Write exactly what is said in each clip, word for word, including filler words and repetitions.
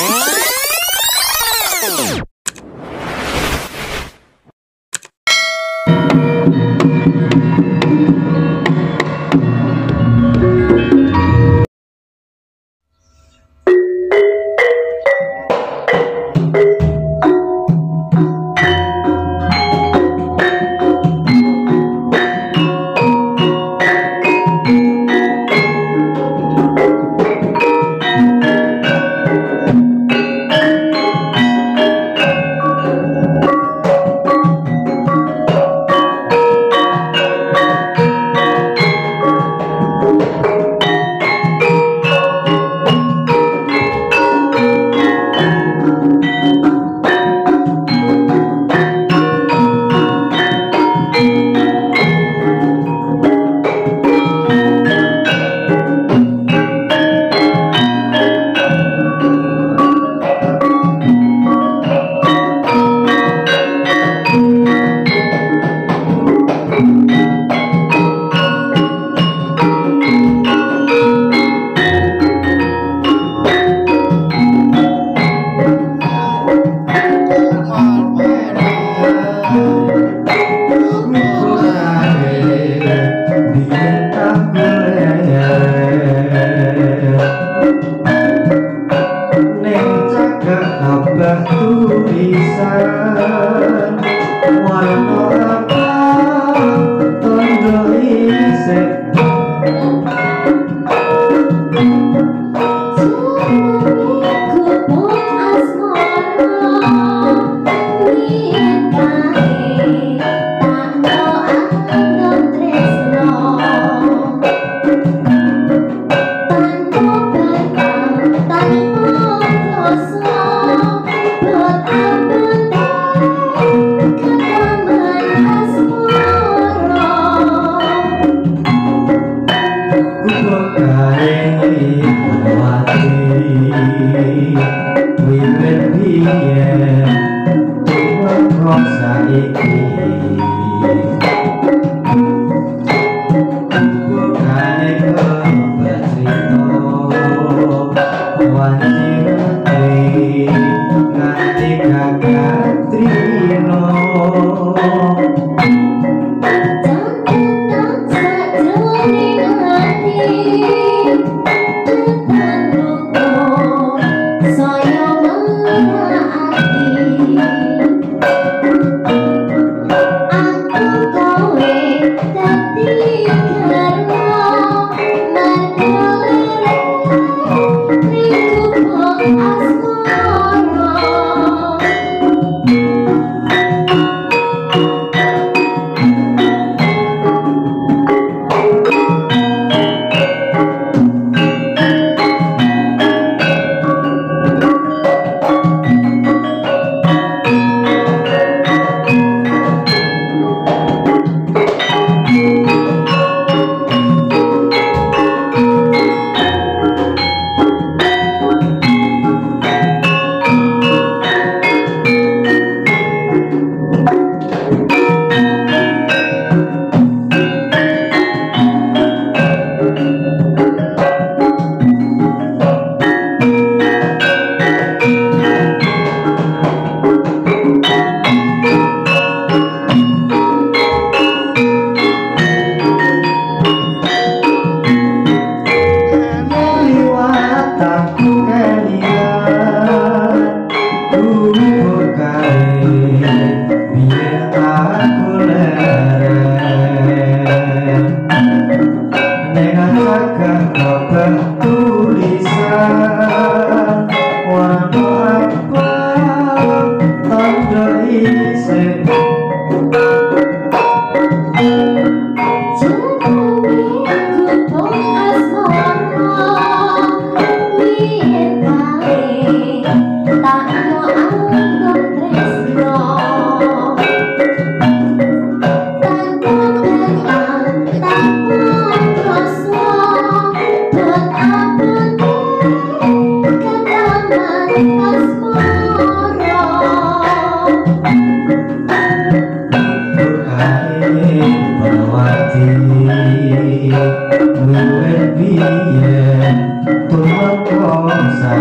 Hãy subscribe cho kênh Ghiền Mì Gõ để không bỏ lỡ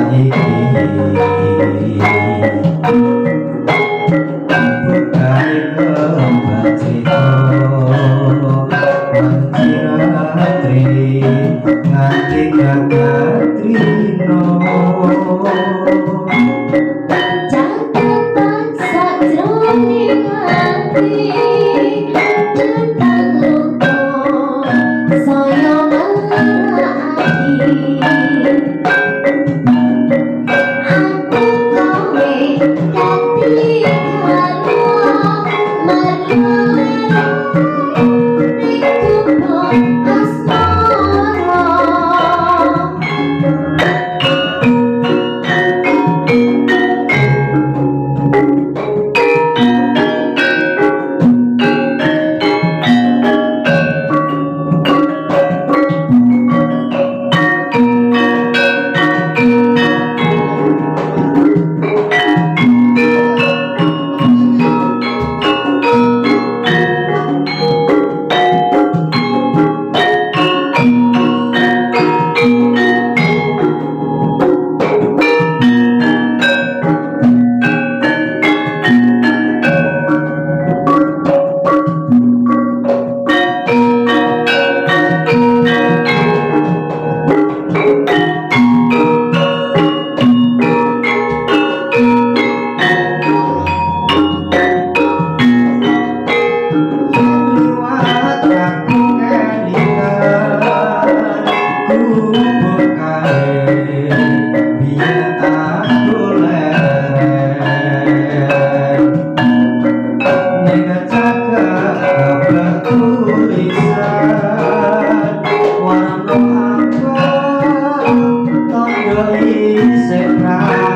những video hấp dẫn. Hãy subscribe cho kênh Ghiền Mì Gõ để không bỏ lỡ những video hấp dẫn.